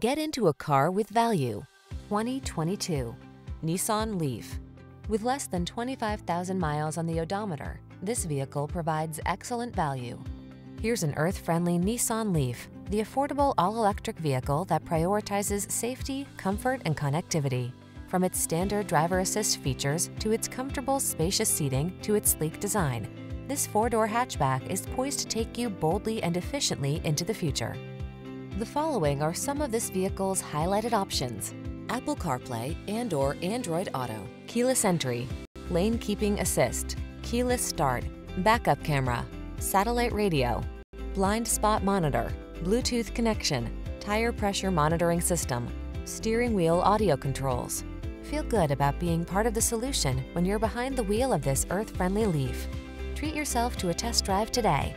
Get into a car with value. 2022 Nissan LEAF. With less than 25,000 miles on the odometer, this vehicle provides excellent value. Here's an earth-friendly Nissan LEAF, the affordable all-electric vehicle that prioritizes safety, comfort, and connectivity. From its standard driver assist features to its comfortable, spacious seating to its sleek design, this four-door hatchback is poised to take you boldly and efficiently into the future. The following are some of this vehicle's highlighted options: Apple CarPlay and/or Android Auto, keyless entry, lane keeping assist, keyless start, backup camera, satellite radio, blind spot monitor, Bluetooth connection, tire pressure monitoring system, steering wheel audio controls. Feel good about being part of the solution when you're behind the wheel of this earth-friendly LEAF. Treat yourself to a test drive today.